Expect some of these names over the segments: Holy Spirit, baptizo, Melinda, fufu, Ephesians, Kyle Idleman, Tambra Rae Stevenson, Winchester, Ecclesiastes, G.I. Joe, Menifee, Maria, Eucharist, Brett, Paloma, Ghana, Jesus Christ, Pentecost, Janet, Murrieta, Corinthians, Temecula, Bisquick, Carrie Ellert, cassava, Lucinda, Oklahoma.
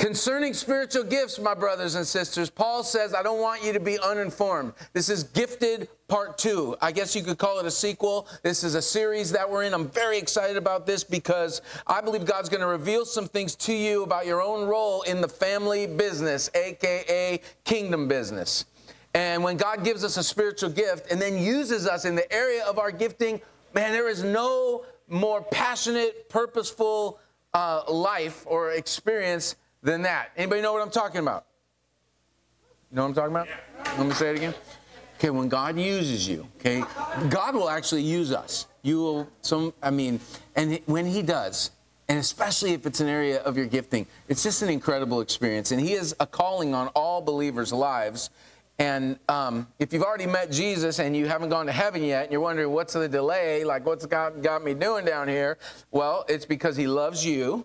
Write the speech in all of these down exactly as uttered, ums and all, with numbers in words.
Concerning spiritual gifts, my brothers and sisters, Paul says, I don't want you to be uninformed. This is Gifted Part Two. I guess you could call it a sequel. This is a series that we're in. I'm very excited about this because I believe God's going to reveal some things to you about your own role in the family business, A K A kingdom business. And when God gives us a spiritual gift and then uses us in the area of our gifting, man, there is no more passionate, purposeful uh, life or experience than that. Anybody know what I'm talking about? You know what I'm talking about? Yeah. Let me say it again. Okay, when God uses you, okay, God will actually use us. You will, some, I mean, and when he does, and especially if it's an area of your gifting, it's just an incredible experience. And he is a calling on all believers' lives. And um, if you've already met Jesus and you haven't gone to heaven yet, and you're wondering what's the delay, like what's God got me doing down here? Well, it's because he loves you,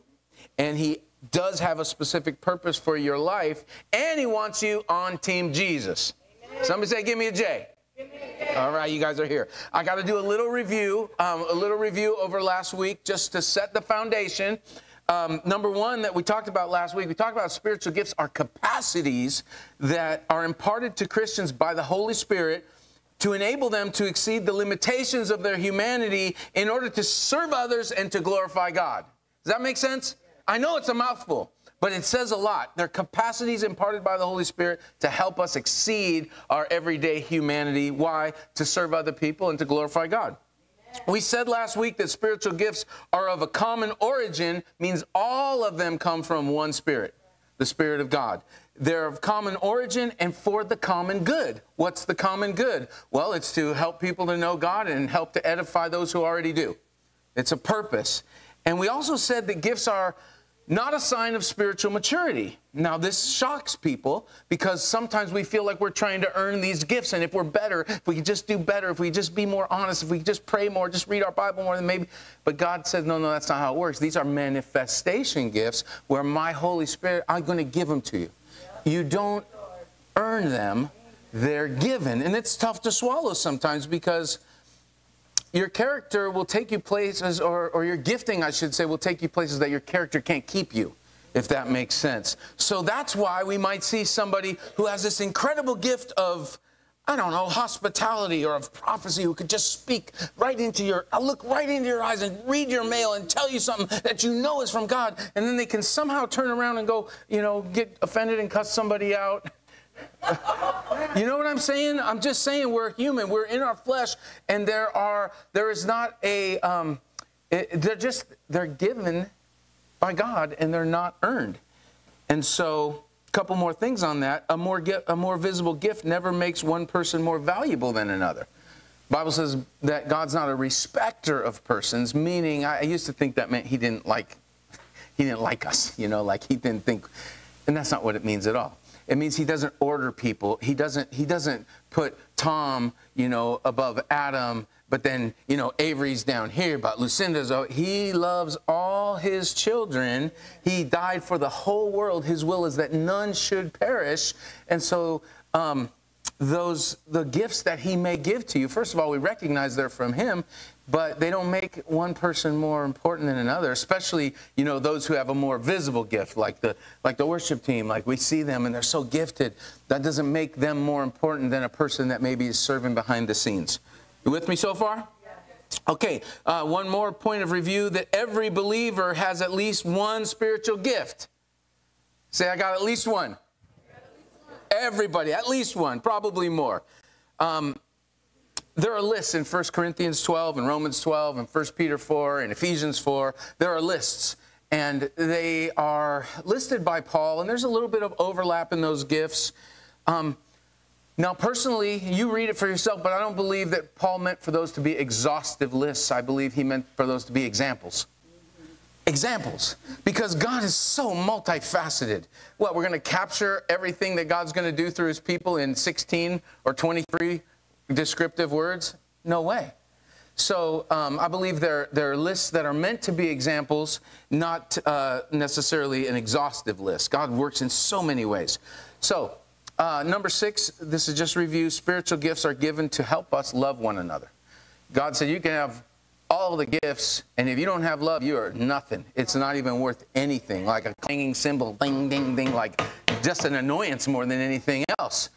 and he does have a specific purpose for your life, and he wants you on Team Jesus. Amen. Somebody say, give me a J. Give me a J. All right, you guys are here. I got to do a little review, um, a little review over last week just to set the foundation. Um, number one that we talked about last week, we talked about spiritual gifts are capacities that are imparted to Christians by the Holy Spirit to enable them to exceed the limitations of their humanity in order to serve others and to glorify God. Does that make sense? I know it's a mouthful, but it says a lot. They're capacities imparted by the Holy Spirit to help us exceed our everyday humanity. Why? To serve other people and to glorify God. Amen. We said last week that spiritual gifts are of a common origin, means all of them come from one spirit, the Spirit of God. They're of common origin and for the common good. What's the common good? Well, it's to help people to know God and help to edify those who already do. It's a purpose. And we also said that gifts are not a sign of spiritual maturity. Now, this shocks people because sometimes we feel like we're trying to earn these gifts, and if we're better, if we could just do better, if we just be more honest, if we could just pray more, just read our Bible more, then maybe. But God says, no, no, that's not how it works. These are manifestation gifts where my Holy Spirit, I'm going to give them to you. You don't earn them. They're given. And it's tough to swallow sometimes because your character will take you places, or, or your gifting, I should say, will take you places that your character can't keep you, if that makes sense. So that's why we might see somebody who has this incredible gift of, I don't know, hospitality or of prophecy, who could just speak right into your, look right into your eyes and read your mail and tell you something that you know is from God, and then they can somehow turn around and go, you know, get offended and cuss somebody out. You know what I'm saying? I'm just saying we're human. We're in our flesh, and there are there is not a um, it, they're just they're given by God, and they're not earned. And so, a couple more things on that. A more a more visible gift never makes one person more valuable than another. The Bible says that God's not a respecter of persons. Meaning, I, I used to think that meant he didn't like he didn't like us. You know, like he didn't think, and that's not what it means at all. It means he doesn't order people. He doesn't, he doesn't put Tom, you know, above Adam, but then, you know, Avery's down here, but Lucinda's, oh, he loves all his children. He died for the whole world. His will is that none should perish. And so um, those, the gifts that he may give to you, first of all, we recognize they're from him, but they don't make one person more important than another, especially, you know, those who have a more visible gift, like the, like the worship team, like we see them and they're so gifted. That doesn't make them more important than a person that maybe is serving behind the scenes. You with me so far? Okay, uh, one more point of review, that every believer has at least one spiritual gift. Say, I got at least one. Everybody, at least one, probably more. Um, There are lists in First Corinthians twelve and Romans twelve and First Peter four and Ephesians four. There are lists, and they are listed by Paul, and there's a little bit of overlap in those gifts. Um, now, personally, you read it for yourself, but I don't believe that Paul meant for those to be exhaustive lists. I believe he meant for those to be examples. Examples, because God is so multifaceted. What, we're going to capture everything that God's going to do through his people in sixteen or twenty-three descriptive words? No way. So um, I believe there, there are lists that are meant to be examples, not uh, necessarily an exhaustive list. God works in so many ways. So uh, number six, this is just review. Spiritual gifts are given to help us love one another. God said you can have all the gifts, and if you don't have love, you are nothing. It's not even worth anything, like a clanging cymbal, ding, ding, ding, like just an annoyance more than anything else.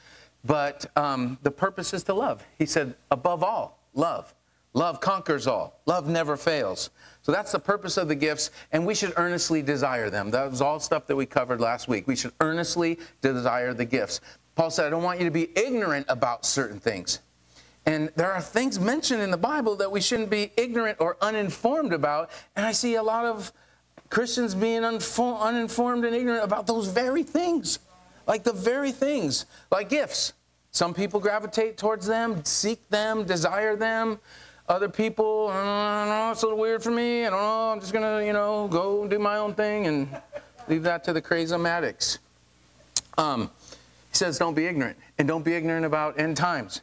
But um, the purpose is to love. He said, above all, love. Love conquers all. Love never fails. So that's the purpose of the gifts, and we should earnestly desire them. That was all stuff that we covered last week. We should earnestly desire the gifts. Paul said, I don't want you to be ignorant about certain things. And there are things mentioned in the Bible that we shouldn't be ignorant or uninformed about. And I see a lot of Christians being uninformed and ignorant about those very things. Like the very things, like gifts. Some people gravitate towards them, seek them, desire them. Other people, I don't know, it's a little weird for me. I don't know, I'm just going to, you know, go and do my own thing and leave that to the crazy-matics. Um, he says, don't be ignorant. And don't be ignorant about end times.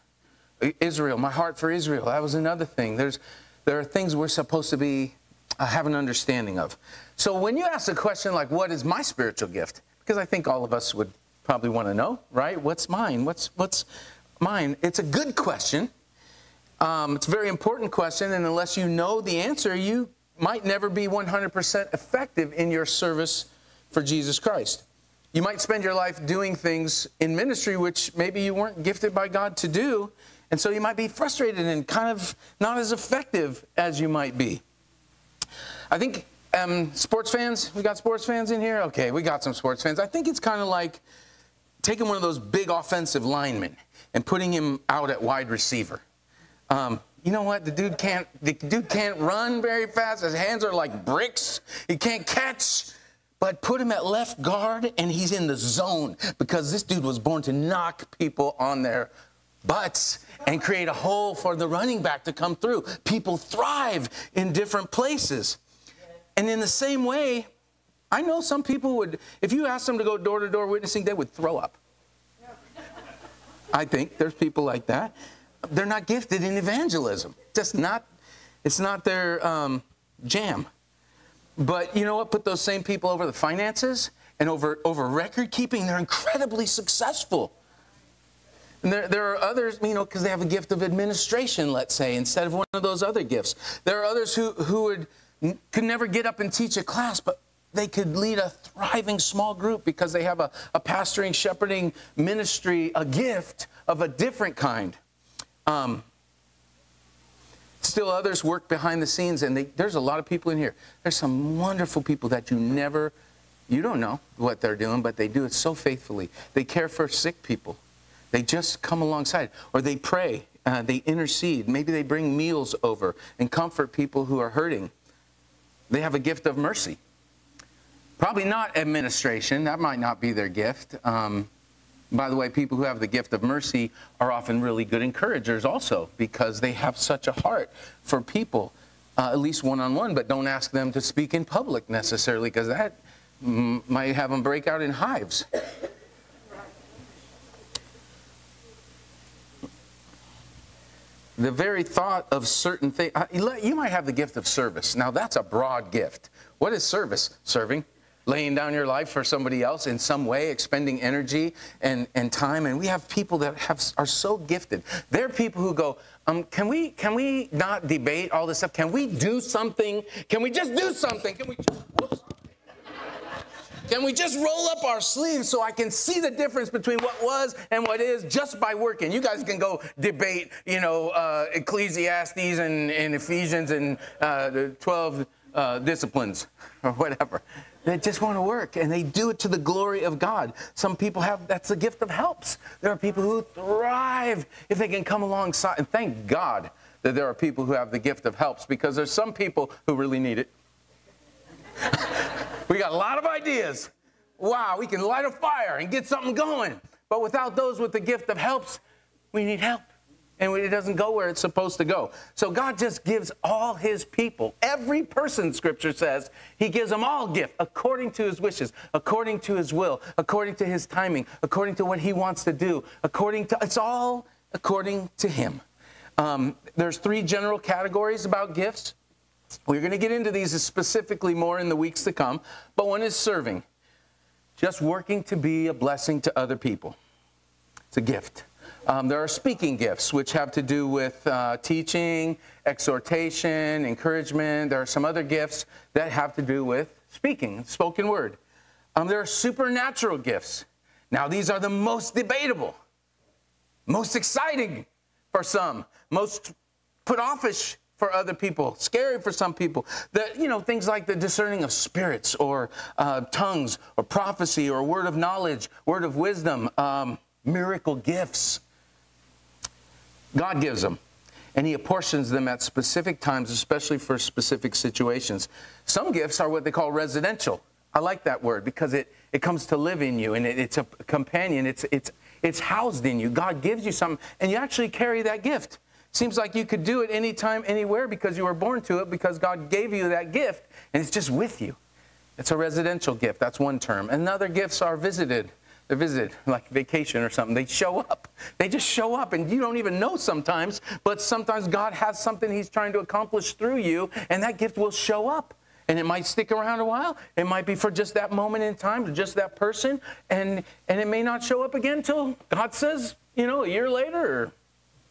Israel, my heart for Israel, that was another thing. There's, there are things we're supposed to be, uh, have an understanding of. So when you ask a question like, what is my spiritual gift? Because I think all of us would probably want to know, right? What's mine? What's, what's mine? It's a good question. Um, it's a very important question, and unless you know the answer, you might never be one hundred percent effective in your service for Jesus Christ. You might spend your life doing things in ministry which maybe you weren't gifted by God to do, and so you might be frustrated and kind of not as effective as you might be. I think um, sports fans, we got sports fans in here? Okay, we got some sports fans. I think it's kind of like taking one of those big offensive linemen and putting him out at wide receiver. Um, you know what? The dude can't, the dude can't run very fast. His hands are like bricks. He can't catch. But put him at left guard, and he's in the zone because this dude was born to knock people on their butts and create a hole for the running back to come through. People thrive in different places. And in the same way, I know some people would, if you asked them to go door-to-door witnessing, they would throw up. I think there's people like that. They're not gifted in evangelism. Just not, it's not their um, jam. But you know what? Put those same people over the finances and over, over record keeping. They're incredibly successful. And there, there are others, you know, because they have a gift of administration, let's say, instead of one of those other gifts. There are others who, who would, could never get up and teach a class, but they could lead a thriving small group because they have a, a pastoring, shepherding ministry, a gift of a different kind. Um, still others work behind the scenes, and they, there's a lot of people in here. There's some wonderful people that you never, you don't know what they're doing, but they do it so faithfully. They care for sick people. They just come alongside, or they pray, uh, they intercede. Maybe they bring meals over and comfort people who are hurting. They have a gift of mercy. Probably not administration. That might not be their gift. Um, By the way, people who have the gift of mercy are often really good encouragers also because they have such a heart for people, uh, at least one-on-one, but don't ask them to speak in public necessarily because that m might have them break out in hives. The very thought of certain things. You might have the gift of service. Now, that's a broad gift. What is service? Serving. Laying down your life for somebody else in some way, expending energy and, and time. And we have people that have, are so gifted. There are people who go, um, can we, can we not debate all this stuff? Can we do something? Can we just do something? Can we just, whoops. Can we just roll up our sleeves so I can see the difference between what was and what is just by working? You guys can go debate, you know, uh, Ecclesiastes and, and Ephesians and uh, the twelve uh, disciplines or whatever. They just want to work, and they do it to the glory of God. Some people have, that's the gift of helps. There are people who thrive if they can come alongside. And thank God that there are people who have the gift of helps because there's some people who really need it. We got a lot of ideas. Wow, we can light a fire and get something going. But without those with the gift of helps, we need help. And it doesn't go where it's supposed to go. So God just gives all his people, every person, Scripture says, he gives them all gift according to his wishes, according to his will, according to his timing, according to what he wants to do, according to, it's all according to him. Um, there's three general categories about gifts. We're going to get into these specifically more in the weeks to come. But one is serving, just working to be a blessing to other people. It's a gift. Um, there are speaking gifts, which have to do with uh, teaching, exhortation, encouragement. There are some other gifts that have to do with speaking, spoken word. Um, there are supernatural gifts. Now, these are the most debatable, most exciting for some, most put-offish for other people, scary for some people. The, you know, things like the discerning of spirits or uh, tongues or prophecy or word of knowledge, word of wisdom, um, miracle gifts. God gives them, and he apportions them at specific times, especially for specific situations. Some gifts are what they call residential. I like that word because it, it comes to live in you, and it, it's a companion. It's, it's, it's housed in you. God gives you something, and you actually carry that gift. Seems like you could do it anytime, anywhere, because you were born to it, because God gave you that gift, and it's just with you. It's a residential gift. That's one term. And other gifts are visited. They're visited, like vacation or something. They show up. They just show up, and you don't even know sometimes, but sometimes God has something he's trying to accomplish through you, and that gift will show up. And it might stick around a while. It might be for just that moment in time, just that person, and, and it may not show up again till God says, you know, a year later or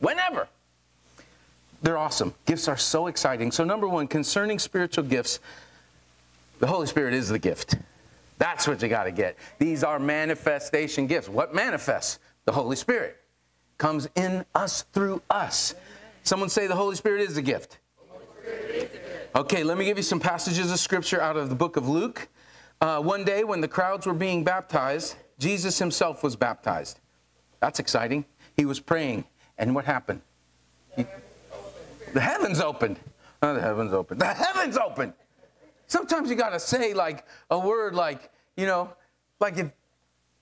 whenever. They're awesome. Gifts are so exciting. So number one, concerning spiritual gifts, the Holy Spirit is the gift. That's what you got to get. These are manifestation gifts. What manifests? The Holy Spirit comes in us, through us. Someone say the Holy Spirit is the gift. Okay, let me give you some passages of Scripture out of the book of Luke. Uh, one day when the crowds were being baptized, Jesus himself was baptized. That's exciting. He was praying, and what happened? He, the heavens opened. Oh, the heavens opened. The heavens opened! Sometimes you got to say, like, a word like, you know, like, it,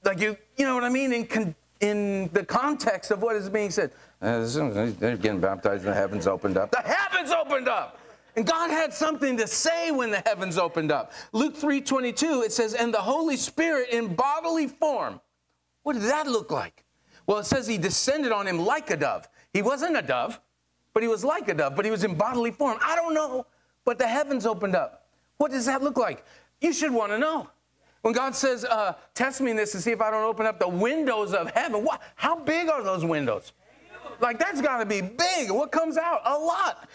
like you, you know what I mean, in, con in the context of what is being said. Uh, they're getting baptized, and the heavens opened up. The heavens opened up! And God had something to say when the heavens opened up. Luke three twenty-two, it says, and the Holy Spirit in bodily form. What did that look like? Well, it says he descended on him like a dove. He wasn't a dove, but he was like a dove, but he was in bodily form. I don't know, but the heavens opened up. What does that look like? You should want to know. When God says, uh, test me in this to see if I don't open up the windows of heaven. What? How big are those windows? Like, that's got to be big. What comes out? A lot.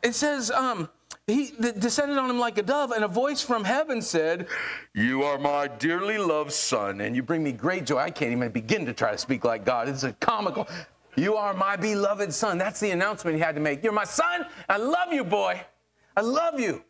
It says, um, he descended on him like a dove, and a voice from heaven said, you are my dearly loved son, and you bring me great joy. I can't even begin to try to speak like God. It's a comical. You are my beloved son. That's the announcement he had to make. You're my son. I love you, boy. I love you.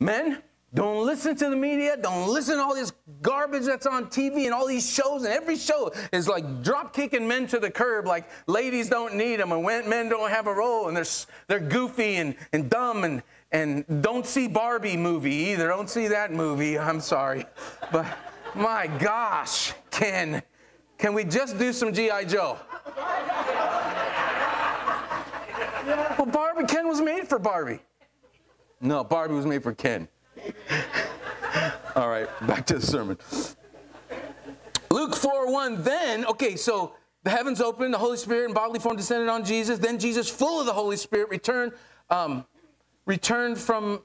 Men, don't listen to the media. Don't listen to all this garbage that's on T V and all these shows. And every show is like drop kicking men to the curb, like ladies don't need them and men don't have a role. And they're, they're goofy and, and dumb and, and don't see Barbie movie either. Don't see that movie. I'm sorry. But my gosh, Ken, can we just do some G I Joe? Well, Barbie, Ken was made for Barbie. No, Barbie was made for Ken. All right, back to the sermon. Luke four one, then, okay, so the heavens opened, the Holy Spirit in bodily form descended on Jesus. Then Jesus, full of the Holy Spirit, returned, um, returned from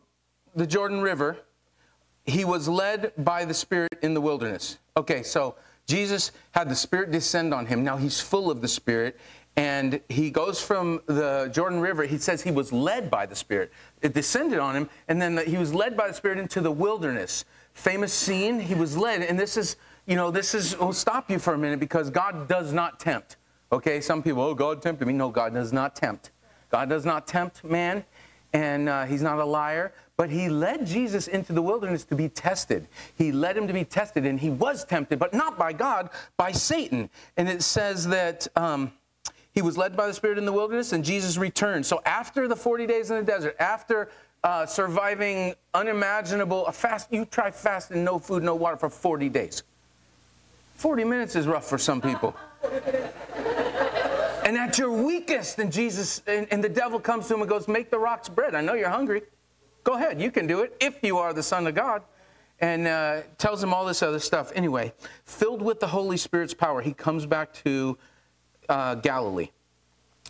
the Jordan River. He was led by the Spirit in the wilderness. Okay, so Jesus had the Spirit descend on him. Now he's full of the Spirit. And he goes from the Jordan River. He says he was led by the Spirit. It descended on him, and then the, he was led by the Spirit into the wilderness. Famous scene, he was led. And this is, you know, this is, we'll stop you for a minute because God does not tempt. Okay, some people, oh, God tempted me. No, God does not tempt. God does not tempt man, and uh, he's not a liar. But he led Jesus into the wilderness to be tested. He led him to be tested, and he was tempted, but not by God, by Satan. And it says that... Um, He was led by the Spirit in the wilderness, and Jesus returned. So after the forty days in the desert, after uh, surviving unimaginable, a fast, you try fasting, no food, no water for forty days. forty minutes is rough for some people. And at your weakest, and Jesus, and, and the devil comes to him and goes, make the rocks bread. I know you're hungry. Go ahead. You can do it if you are the Son of God. And uh, tells him all this other stuff. Anyway, filled with the Holy Spirit's power, he comes back to Uh, Galilee.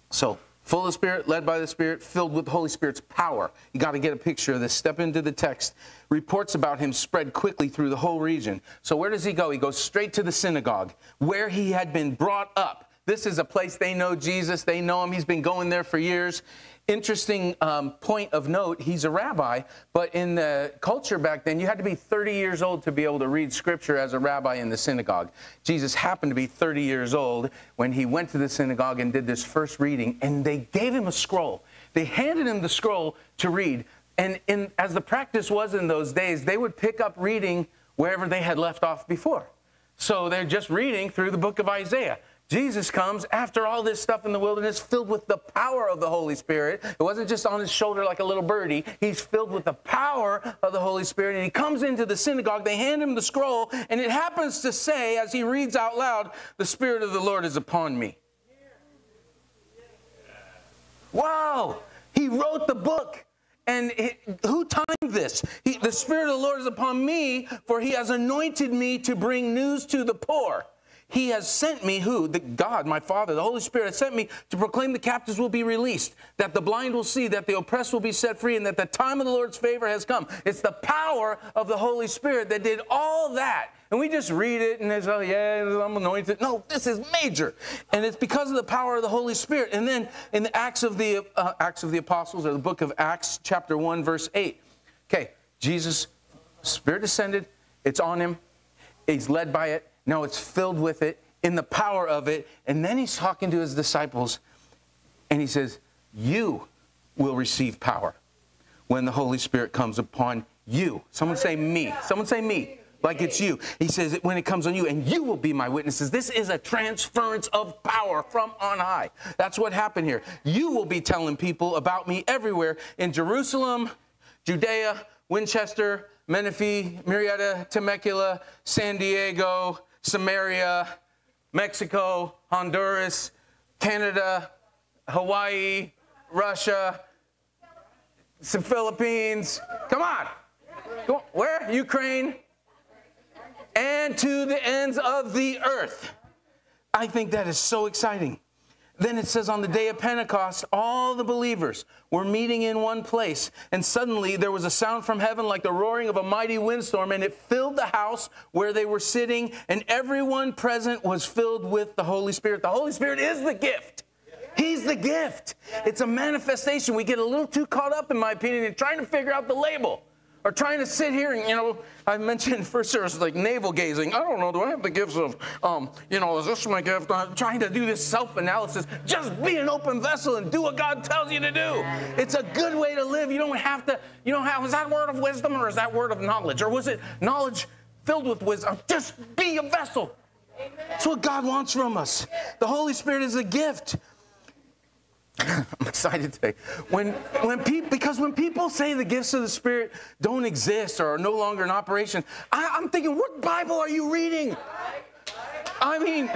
So full of Spirit, led by the Spirit, filled with the Holy Spirit's power. You got to get a picture of this. Step into the text. Reports about him spread quickly through the whole region. So where does he go? He goes straight to the synagogue where he had been brought up. This is a place they know Jesus. They know him. He's been going there for years. Interesting um, point of note, he's a rabbi, but in the culture back then, you had to be thirty years old to be able to read Scripture as a rabbi in the synagogue. Jesus happened to be thirty years old when he went to the synagogue and did this first reading, and they gave him a scroll. They handed him the scroll to read, and in, as the practice was in those days, they would pick up reading wherever they had left off before. So they're just reading through the book of Isaiah. Jesus comes after all this stuff in the wilderness, filled with the power of the Holy Spirit. It wasn't just on his shoulder like a little birdie. He's filled with the power of the Holy Spirit, and he comes into the synagogue. They hand him the scroll, and it happens to say, as he reads out loud, "The Spirit of the Lord is upon me." Wow! He wrote the book. And it, who timed this? He, the Spirit of the Lord is upon me, for he has anointed me to bring news to the poor. He has sent me, who? The God, my Father, the Holy Spirit has sent me to proclaim the captives will be released, that the blind will see, that the oppressed will be set free, and that the time of the Lord's favor has come. It's the power of the Holy Spirit that did all that. And we just read it, and it's, oh, yeah, I'm anointed. No, this is major. And it's because of the power of the Holy Spirit. And then in the Acts of the, uh, Acts of the Apostles, or the book of Acts, chapter one, verse eight. Okay, Jesus, Spirit descended. It's on him. He's led by it. Now it's filled with it, in the power of it. And then he's talking to his disciples, and he says, you will receive power when the Holy Spirit comes upon you. Someone say me. Someone say me, like it's you. He says, when it comes on you, and you will be my witnesses. This is a transference of power from on high. That's what happened here. You will be telling people about me everywhere, in Jerusalem, Judea, Winchester, Menifee, Murrieta, Temecula, San Diego, Samaria, Mexico, Honduras, Canada, Hawaii, Russia, some Philippines. Come on. Come on. Where? Ukraine. And to the ends of the earth. I think that is so exciting. Then it says on the day of Pentecost, all the believers were meeting in one place. And suddenly there was a sound from heaven like the roaring of a mighty windstorm, and it filled the house where they were sitting, and everyone present was filled with the Holy Spirit. The Holy Spirit is the gift. He's the gift. It's a manifestation. We get a little too caught up, in my opinion, in trying to figure out the label, or trying to sit here and, you know, I mentioned first service, like navel gazing. I don't know, do I have the gifts of, um, you know, is this my gift? I'm trying to do this self-analysis. Just be an open vessel and do what God tells you to do. It's a good way to live. You don't have to, you know, how, is that word of wisdom, or is that word of knowledge? Or was it knowledge filled with wisdom? Just be a vessel. Amen. That's what God wants from us. The Holy Spirit is a gift. I'm excited today. When, when people, because when people say the gifts of the Spirit don't exist or are no longer in operation, I, I'm thinking, what Bible are you reading? I mean,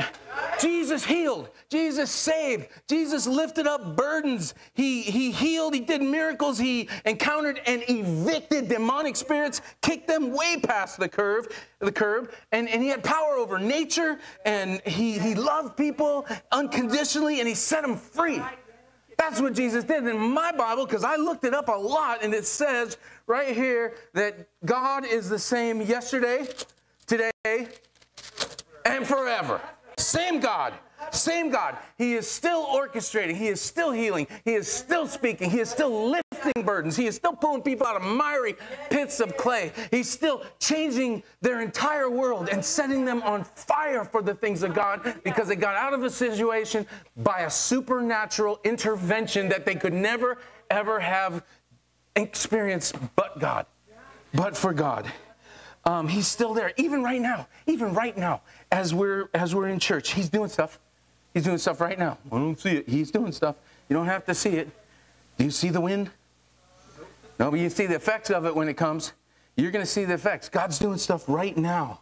Jesus healed. Jesus saved. Jesus lifted up burdens. He, he healed. He did miracles. He encountered and evicted demonic spirits, kicked them way past the curve, the curb, and, and he had power over nature, and he, he loved people unconditionally, and he set them free. That's what Jesus did. In my Bible, because I looked it up a lot, and it says right here that God is the same yesterday, today, and forever. Same God. Same God. He is still orchestrating. He is still healing. He is still speaking. He is still lifting burdens. He is still pulling people out of miry pits of clay. He's still changing their entire world and setting them on fire for the things of God, because they got out of a situation by a supernatural intervention that they could never, ever have experienced but God, but for God. Um, he's still there, even right now, even right now, as we're, as we're in church. He's doing stuff. He's doing stuff right now. I don't see it. He's doing stuff. You don't have to see it. Do you see the wind? No, but you see the effects of it when it comes. You're going to see the effects. God's doing stuff right now.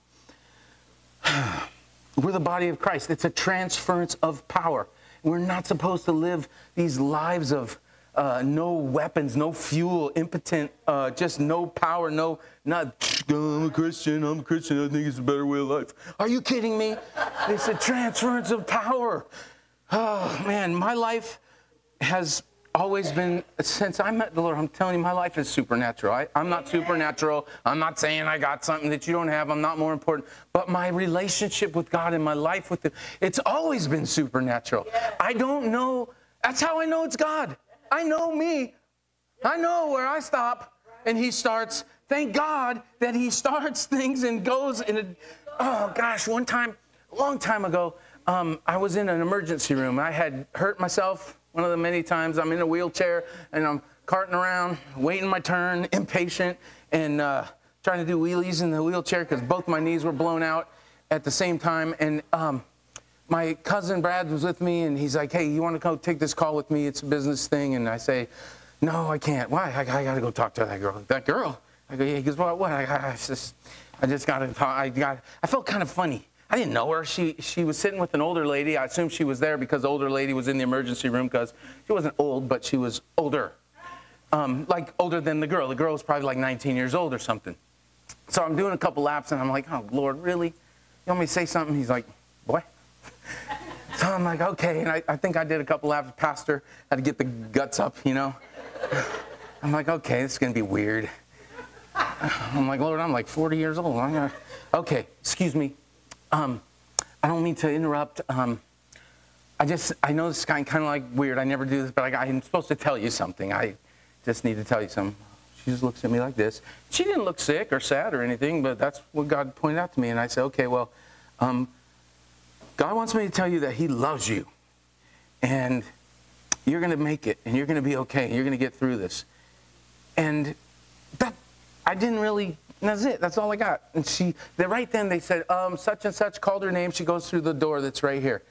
We're the body of Christ. It's a transference of power. We're not supposed to live these lives of Uh, no weapons, no fuel, impotent, uh, just no power, no, not, I'm a Christian, I'm a Christian, I think it's a better way of life. Are you kidding me? It's a transference of power. Oh, man, my life has always been, since I met the Lord, I'm telling you, my life is supernatural. I, I'm not supernatural. I'm not saying I got something that you don't have. I'm not more important. But my relationship with God and my life with Him, it's always been supernatural. I don't know. That's how I know it's God. I know me. I know where I stop and He starts. Thank God that He starts things and goes in a, oh gosh, one time, a long time ago, um, I was in an emergency room. I had hurt myself. One of the many times I'm in a wheelchair and I'm carting around, waiting my turn, impatient, and uh, trying to do wheelies in the wheelchair because both my knees were blown out at the same time. And um, my cousin Brad was with me, and he's like, hey, you want to go take this call with me? It's a business thing. And I say, no, I can't. Why? I, I got to go talk to that girl. That girl? I go, yeah. He goes, well, what? I, I, I just, I just got to talk. I, got, I felt kind of funny. I didn't know her. She, she was sitting with an older lady. I assumed she was there because the older lady was in the emergency room because she wasn't old, but she was older. Um, like older than the girl. The girl was probably like nineteen years old or something. So I'm doing a couple laps and I'm like, oh, Lord, really? You want me to say something? He's like, boy. So I'm like, okay. And I, I think I did a couple laps past her. I had to get the guts up, you know. I'm like, okay, this is going to be weird. I'm like, Lord, I'm like forty years old. I'm gonna... Okay, excuse me. Um, I don't mean to interrupt. Um, I just, I know this is kind of like weird. I never do this, but I, I'm supposed to tell you something. I just need to tell you something. She just looks at me like this. She didn't look sick or sad or anything, but that's what God pointed out to me. And I said, okay, well, um, God wants me to tell you that He loves you. And you're going to make it. And you're going to be okay. And you're going to get through this. And that, I didn't really... And that's it. That's all I got. And she, they, right then they said, um, such and such, called her name. She goes through the door that's right here.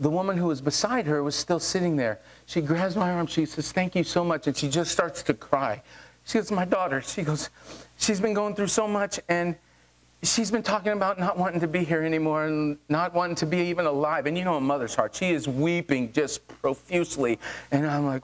The woman who was beside her was still sitting there. She grabs my arm. She says, thank you so much. And she just starts to cry. She goes, my daughter. She goes, she's been going through so much. And she's been talking about not wanting to be here anymore and not wanting to be even alive. And you know a mother's heart. She is weeping just profusely. And I'm like,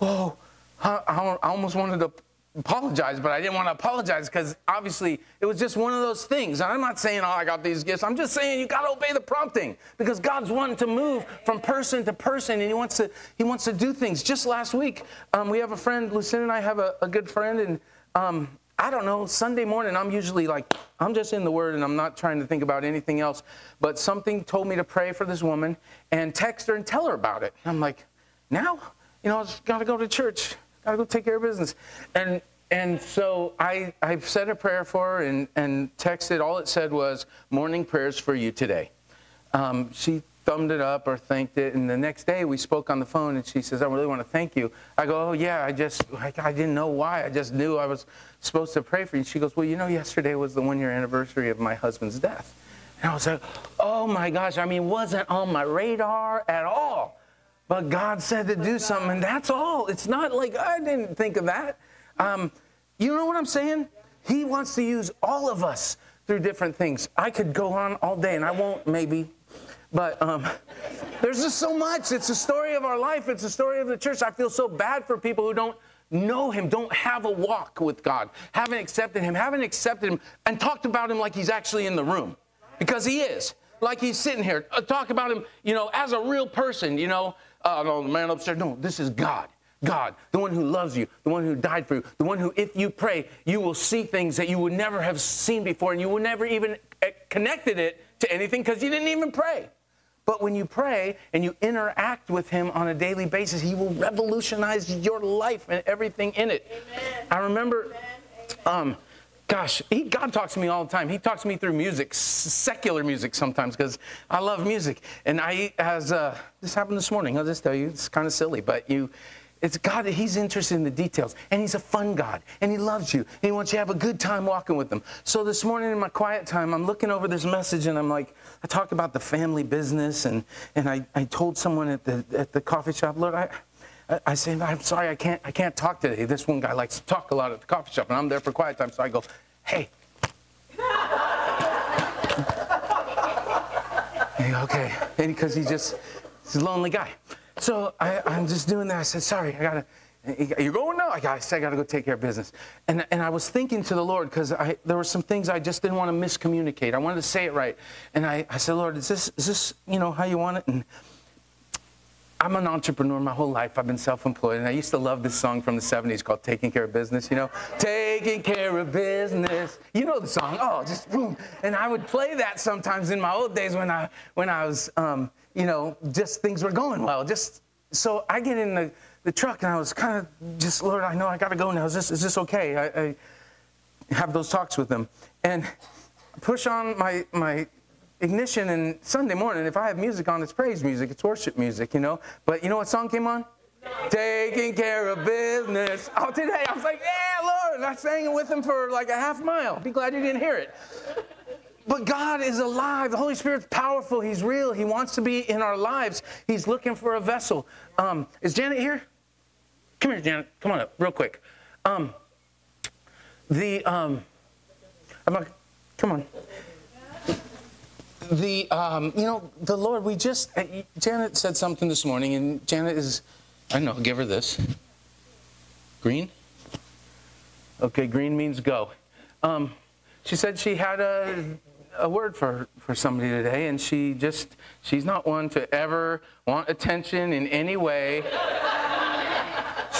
whoa. I, I, I almost wanted to apologize, but I didn't want to apologize because obviously it was just one of those things. And I'm not saying, oh, I got these gifts. I'm just saying you got to obey the prompting because God's wanting to move from person to person, and He wants to He wants to do things. Just last week, um, we have a friend, Lucinda and I have a, a good friend, and um, I don't know, Sunday morning, I'm usually like, I'm just in the Word and I'm not trying to think about anything else, but something told me to pray for this woman and text her and tell her about it. And I'm like, now? You know, I've got to go to church. I'll go take care of business. And and so I, I said a prayer for her and, and texted. All it said was, morning prayers for you today. Um, she thumbed it up or thanked it. And the next day we spoke on the phone and she says, I really want to thank you. I go, oh, yeah, I just, I, I didn't know why. I just knew I was supposed to pray for you. She goes, well, you know, yesterday was the one-year anniversary of my husband's death. And I was like, oh, my gosh. I mean, wasn't on my radar at all. But God said to do something, and that's all. It's not like I didn't think of that. Um, you know what I'm saying? He wants to use all of us through different things. I could go on all day, and I won't maybe. But um, there's just so much. It's the story of our life. It's the story of the church. I feel so bad for people who don't know Him, don't have a walk with God, haven't accepted Him, haven't accepted Him, and talked about Him like He's actually in the room, because He is. Like He's sitting here. Uh, talk about Him, you know, as a real person, you know. Oh, no, the man upstairs. No, this is God. God, the one who loves you, the one who died for you, the one who, if you pray, you will see things that you would never have seen before, and you would never even connected it to anything because you didn't even pray. But when you pray and you interact with Him on a daily basis, He will revolutionize your life and everything in it. Amen. I remember, Amen. um, gosh, he, God talks to me all the time. He talks to me through music, secular music sometimes, because I love music. And I, as uh, this happened this morning, I'll just tell you, it's kind of silly, but you, it's God that He's interested in the details. And He's a fun God, and He loves you, and He wants you to have a good time walking with Him. So this morning in my quiet time, I'm looking over this message, and I'm like, I talked about the family business, and, and I, I told someone at the, at the coffee shop, Lord, I... I say, I'm sorry, I can't, I can't talk today. This one guy likes to talk a lot at the coffee shop, and I'm there for quiet time, so I go, hey. Hey, okay, and because he just, he's a lonely guy. So I, I'm just doing that. I said, sorry, I gotta, you're going now? I, got, I said, I gotta go take care of business. And, and I was thinking to the Lord, because there were some things I just didn't want to miscommunicate. I wanted to say it right. And I, I said, Lord, is this, is this, you know, how you want it? And I'm an entrepreneur my whole life. I've been self-employed, and I used to love this song from the seventies called Taking Care of Business, you know? Taking care of business. You know the song. Oh, just boom. And I would play that sometimes in my old days when I, when I was, um, you know, just things were going well. Just so I get in the, the truck, and I was kind of just, Lord, I know I got to go now. Is this, is this okay? I, I have those talks with them. And push on my, my ignition, and Sunday morning, if I have music on, it's praise music, it's worship music, you know. But you know what song came on? No. Taking Care of Business. Oh, today I was like, yeah, Lord, and I sang it with him for like a half mile. Be glad you didn't hear it. But God is alive. The Holy Spirit's powerful. He's real. He wants to be in our lives. He's looking for a vessel. Um, is Janet here? Come here, Janet. Come on up, real quick. Um, the um, I'm not, come on. The, um, you know, the Lord, we just, uh, Janet said something this morning, and Janet is, I know, give her this. Green? Okay, green means go. Um, she said she had a, a word for, for somebody today, and she just, she's not one to ever want attention in any way.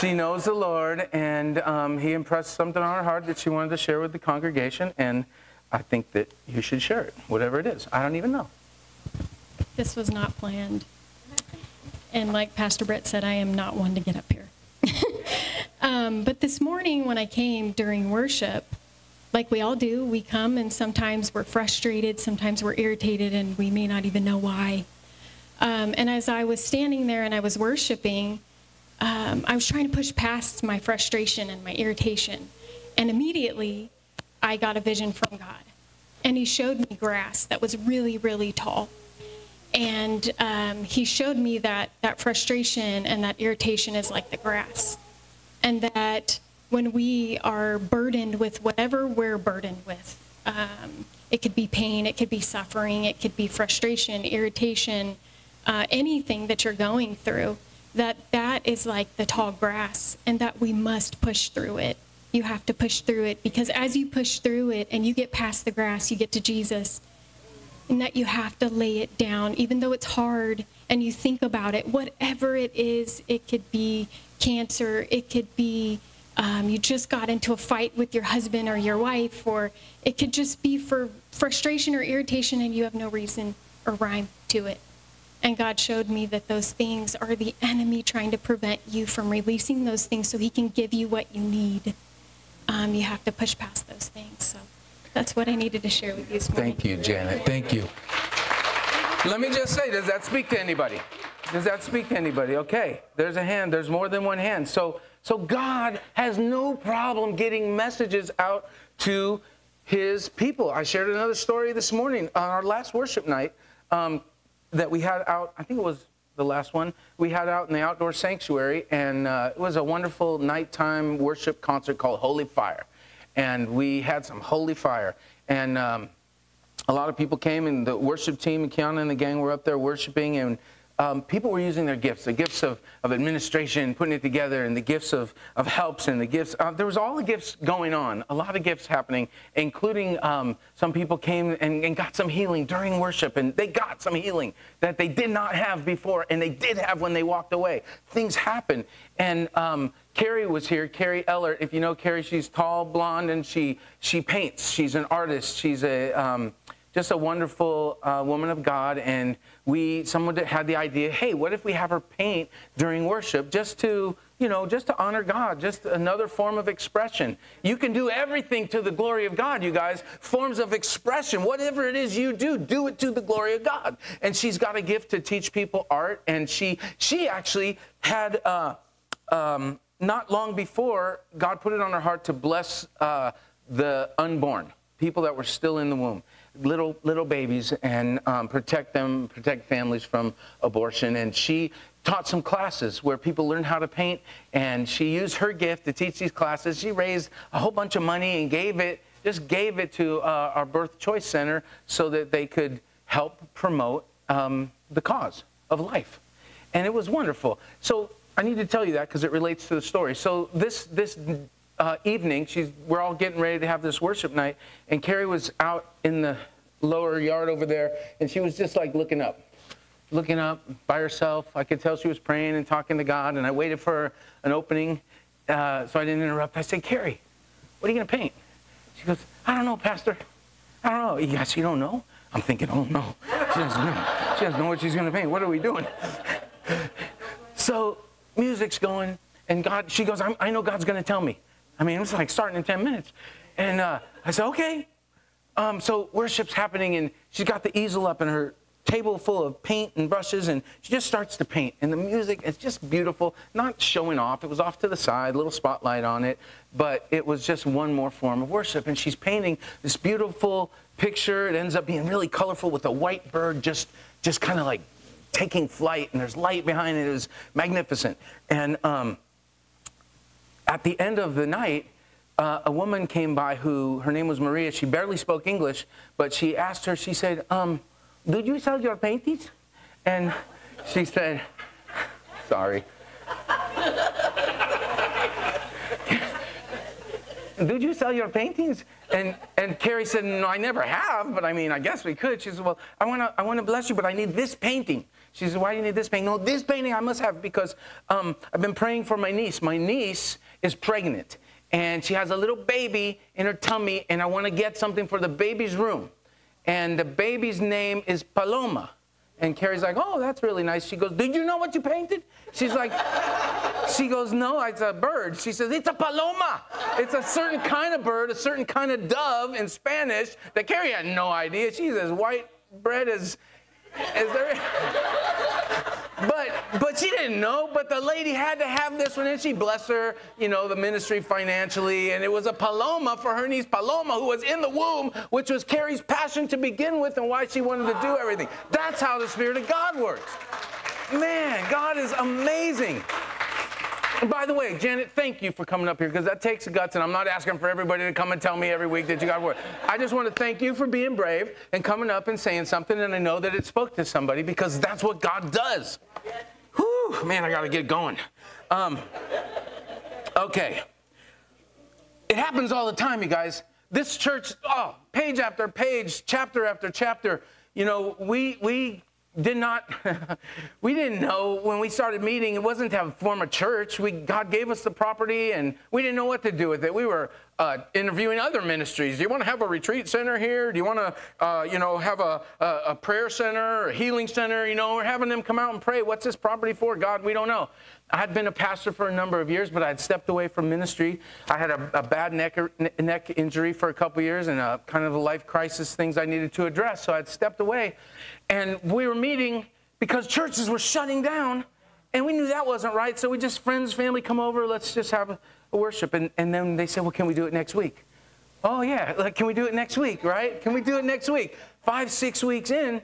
She knows the Lord, and um, he impressed something on her heart that she wanted to share with the congregation, and I think that you should share it, whatever it is. I don't even know. This was not planned. And like Pastor Brett said, I am not one to get up here. um, but this morning when I came during worship, like we all do, we come and sometimes we're frustrated, sometimes we're irritated, and we may not even know why. Um, and as I was standing there and I was worshiping, um, I was trying to push past my frustration and my irritation. And immediately, I got a vision from God, and he showed me grass that was really, really tall. And um, he showed me that that frustration and that irritation is like the grass, and that when we are burdened with whatever we're burdened with, um, it could be pain, it could be suffering, it could be frustration, irritation, uh, anything that you're going through, that that is like the tall grass, and that we must push through it. You have to push through it, because as you push through it and you get past the grass, you get to Jesus, and that you have to lay it down, even though it's hard, and you think about it, whatever it is. It could be cancer, it could be um, you just got into a fight with your husband or your wife, or it could just be for frustration or irritation, and you have no reason or rhyme to it. And God showed me that those things are the enemy trying to prevent you from releasing those things so he can give you what you need. Um, you have to push past those things. So that's what I needed to share with you this morning. Thank you, Janet. Thank you. Let me just say, does that speak to anybody? Does that speak to anybody? Okay, there's a hand. There's more than one hand. So, so God has no problem getting messages out to his people. I shared another story this morning on our last worship night um, that we had out. I think it was the last one we had out in the outdoor sanctuary, and uh, it was a wonderful nighttime worship concert called Holy Fire, and we had some holy fire, and um, a lot of people came, and the worship team and Kiana and the gang were up there worshiping, and um, people were using their gifts, the gifts of, of administration, putting it together, and the gifts of, of helps, and the gifts, uh, there was all the gifts going on, a lot of gifts happening, including um, some people came and, and got some healing during worship, and they got some healing that they did not have before, and they did have when they walked away. Things happen, and um, Carrie was here, Carrie Ellert. If you know Carrie, she's tall, blonde, and she, she paints. She's an artist. She's a... Um, just a wonderful uh, woman of God, and we, someone had the idea, hey, what if we have her paint during worship just to, you know, just to honor God, just another form of expression. You can do everything to the glory of God, you guys. Forms of expression, whatever it is you do, do it to the glory of God. And she's got a gift to teach people art, and she, she actually had, uh, um, not long before, God put it on her heart to bless uh, the unborn, people that were still in the womb. Little little babies, and um, protect them, protect families from abortion. And she taught some classes where people learn how to paint, and she used her gift to teach these classes. She raised a whole bunch of money and gave it, just gave it to uh, our Birth Choice Center so that they could help promote um, the cause of life. And it was wonderful. So I need to tell you that because it relates to the story. So this this. Uh, evening, she's, we're all getting ready to have this worship night, and Carrie was out in the lower yard over there, and she was just like looking up, looking up by herself. I could tell she was praying and talking to God, and I waited for an opening, uh, so I didn't interrupt. I said, Carrie, what are you going to paint? She goes, I don't know, Pastor. I don't know. You guys, you don't know? I'm thinking, oh, no. She doesn't know. She doesn't know what she's going to paint. What are we doing? So music's going, and God, she goes, I'm, I know God's going to tell me. I mean, it's like starting in ten minutes. And uh, I said, okay. Um, so worship's happening, and she's got the easel up and her table full of paint and brushes, and she just starts to paint. And the music is just beautiful, not showing off. It was off to the side, little spotlight on it, but it was just one more form of worship. And she's painting this beautiful picture. It ends up being really colorful with a white bird just, just kind of like taking flight, and there's light behind it. It was magnificent. And um, at the end of the night, Uh, a woman came by who, her name was Maria. She barely spoke English, but she asked her, she said, um, do you sell your paintings? And she said, sorry. Did you sell your paintings? And, and Carrie said, no, I never have, but I mean, I guess we could. She said, well, I want to I want to bless you, but I need this painting. She said, why do you need this painting? No, this painting I must have because um, I've been praying for my niece. My niece is pregnant. And she has a little baby in her tummy, and I want to get something for the baby's room. And the baby's name is Paloma. And Carrie's like, oh, that's really nice. She goes, did you know what you painted? She's like, she goes, no, it's a bird. She says, it's a paloma. It's a certain kind of bird, a certain kind of dove in Spanish that Carrie had no idea. She's as white bread as, as there. But, but she didn't know, but the lady had to have this one, and she blessed her, you know, the ministry financially, and it was a paloma for her niece Paloma, who was in the womb, which was Carrie's passion to begin with and why she wanted to do everything. That's how the Spirit of God works. Man, God is amazing. And by the way, Janet, thank you for coming up here, because that takes guts, and I'm not asking for everybody to come and tell me every week that you got work. I just want to thank you for being brave and coming up and saying something, and I know that it spoke to somebody, because that's what God does. Whew, man, I got to get going. Um, okay. It happens all the time, you guys. This church, oh, page after page, chapter after chapter, you know, we... we Did not, we didn't know when we started meeting, it wasn't to have form a church. We, God gave us the property, and we didn't know what to do with it. We were uh, interviewing other ministries. Do you want to have a retreat center here? Do you want to, uh, you know, have a, a, a prayer center or a healing center? You know, we're having them come out and pray. What's this property for? God, we don't know. I had been a pastor for a number of years, but I had stepped away from ministry. I had a, a bad neck, neck injury for a couple years, and a, kind of a life crisis, things I needed to address. So I had stepped away. And we were meeting because churches were shutting down, and we knew that wasn't right. So we just, friends, family, come over. Let's just have a, a worship. And, and then they said, well, can we do it next week? Oh, yeah. Like, can we do it next week, right? Can we do it next week? Five, six weeks in,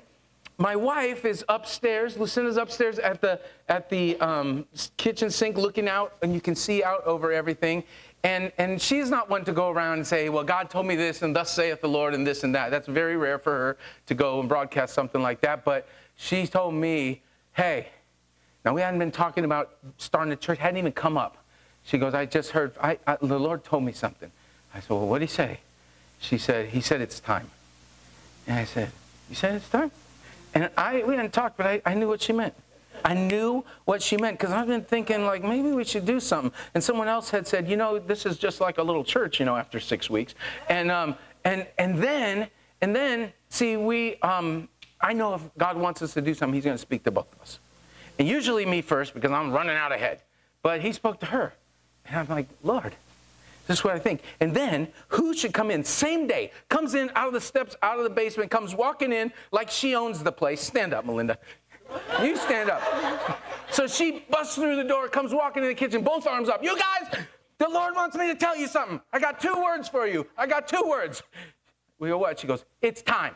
my wife is upstairs. Lucinda's upstairs at the, at the um, kitchen sink looking out, and you can see out over everything. And, and she's not one to go around and say, well, God told me this, and thus saith the Lord, and this and that. That's very rare for her to go and broadcast something like that. But she told me, hey, now we hadn't been talking about starting a church, hadn't even come up. She goes, I just heard, I, I, the Lord told me something. I said, well, what did he say? She said, he said, it's time. And I said, you said it's time? And I, we didn't talk, but I, I knew what she meant. I knew what she meant, because I've been thinking, like, maybe we should do something. And someone else had said, you know, this is just like a little church, you know, after six weeks. And, um, and, and, then, and then, see, we, um, I know if God wants us to do something, he's going to speak to both of us. And usually me first, because I'm running out ahead. But he spoke to her. And I'm like, Lord, this is what I think. And then, who should come in? Same day. Comes in out of the steps, out of the basement, comes walking in like she owns the place. Stand up, Melinda. You stand up. So she busts through the door, comes walking in the kitchen, both arms up. You guys, the Lord wants me to tell you something. I got two words for you. I got two words. We go, what? She goes, it's time.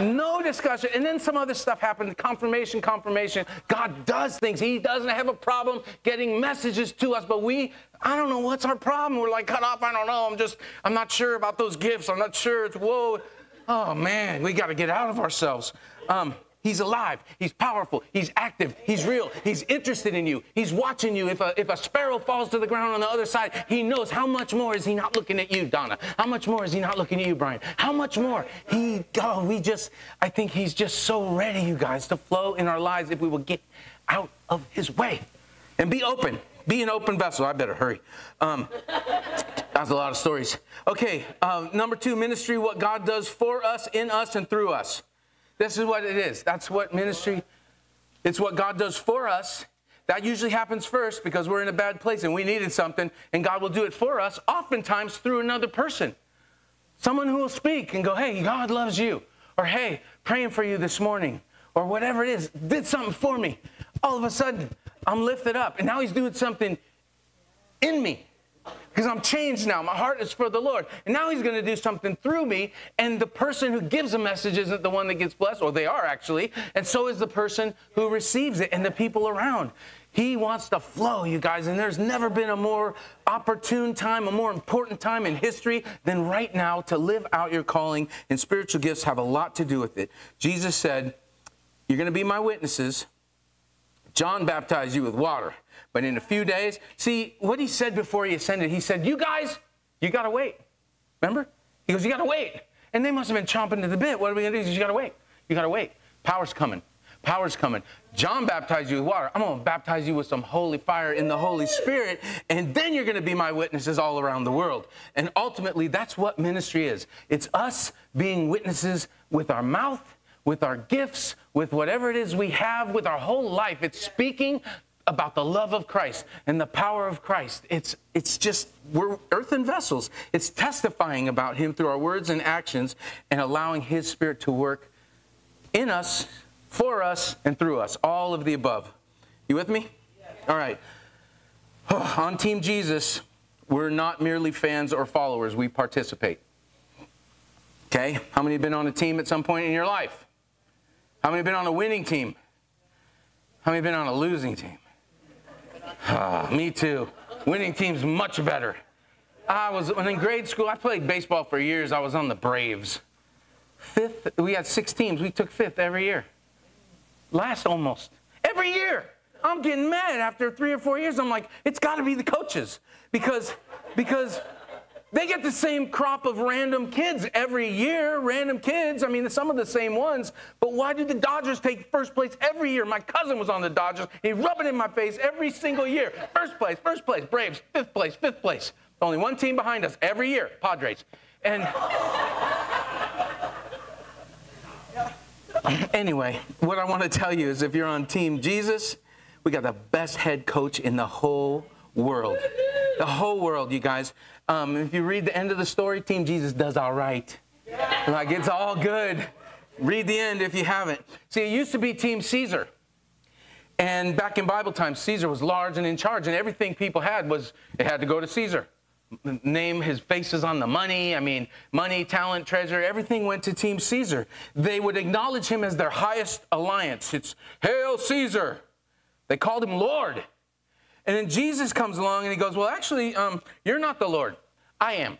No discussion. And then some other stuff happened. Confirmation, confirmation. God does things. He doesn't have a problem getting messages to us, but we, I don't know what's our problem. We're like cut off. I don't know. I'm just, I'm not sure about those gifts. I'm not sure. It's, whoa. Oh, man, we got to get out of ourselves. Um, He's alive. He's powerful. He's active. He's real. He's interested in you. He's watching you. If a, if a sparrow falls to the ground on the other side, he knows. How much more is he not looking at you, Donna? How much more is he not looking at you, Brian? How much more? He, oh, we just, I think he's just so ready, you guys, to flow in our lives if we will get out of his way and be open. Be an open vessel. I better hurry. Um, that's a lot of stories. Okay, um, number two, ministry, what God does for us, in us, and through us. This is what it is. That's what ministry, it's what God does for us. That usually happens first because we're in a bad place and we needed something, and God will do it for us, oftentimes through another person. Someone who will speak and go, hey, God loves you. Or, hey, praying for you this morning. Or whatever it is, did something for me. All of a sudden, I'm lifted up. And now he's doing something in me because I'm changed now. My heart is for the Lord. And now he's going to do something through me. And the person who gives a message isn't the one that gets blessed, or they are actually. And so is the person who receives it and the people around. He wants to flow, you guys. And there's never been a more opportune time, a more important time in history than right now to live out your calling. And spiritual gifts have a lot to do with it. Jesus said, you're going to be my witnesses. John baptized you with water, but in a few days, see, what he said before he ascended, he said, you guys, you got to wait. Remember? He goes, you got to wait. And they must have been chomping at the bit. What are we going to do? He says, you got to wait. You got to wait. Power's coming. Power's coming. John baptized you with water. I'm going to baptize you with some holy fire in the Holy Spirit, and then you're going to be my witnesses all around the world. And ultimately, that's what ministry is. It's us being witnesses with our mouth, with our gifts, with whatever it is we have, with our whole life. It's speaking about the love of Christ and the power of Christ. It's, it's just, we're earthen vessels. It's testifying about him through our words and actions and allowing his Spirit to work in us, for us, and through us. All of the above. You with me? Yeah. All right. Oh, on Team Jesus, we're not merely fans or followers. We participate. Okay? How many have been on a team at some point in your life? How many have been on a winning team? How many have been on a losing team? Oh, me too. Winning team's much better. I was, when in grade school, I played baseball for years. I was on the Braves. Fifth, we had six teams. We took fifth every year. Last almost. Every year. I'm getting mad after three or four years. I'm like, it's got to be the coaches. Because, because... they get the same crop of random kids every year, random kids. I mean, some of the same ones. But why did the Dodgers take first place every year? My cousin was on the Dodgers. He rubbed it in my face every single year. First place, first place, Braves, fifth place, fifth place. Only one team behind us every year, Padres. And anyway, what I want to tell you is if you're on Team Jesus, we got the best head coach in the whole world. The whole world, you guys. Um, if you read the end of the story, Team Jesus does all right. Yeah. Like, it's all good. Read the end if you haven't. See, it used to be Team Caesar. And back in Bible times, Caesar was large and in charge, and everything people had was, it had to go to Caesar. Name, his face is on the money. I mean, money, talent, treasure, everything went to Team Caesar. They would acknowledge him as their highest alliance. It's, Hail Caesar. They called him Lord. And then Jesus comes along and he goes, well, actually, um, you're not the Lord. I am.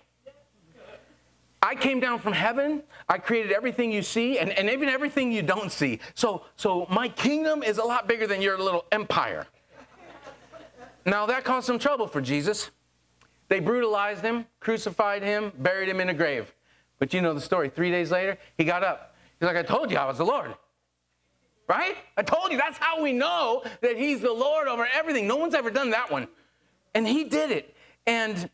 I came down from heaven. I created everything you see and, and even everything you don't see. So, so my kingdom is a lot bigger than your little empire. Now, that caused some trouble for Jesus. They brutalized him, crucified him, buried him in a grave. But you know the story. Three days later, he got up. He's like, I told you I was the Lord. Right? I told you, that's how we know that he's the Lord over everything. No one's ever done that one. And he did it. And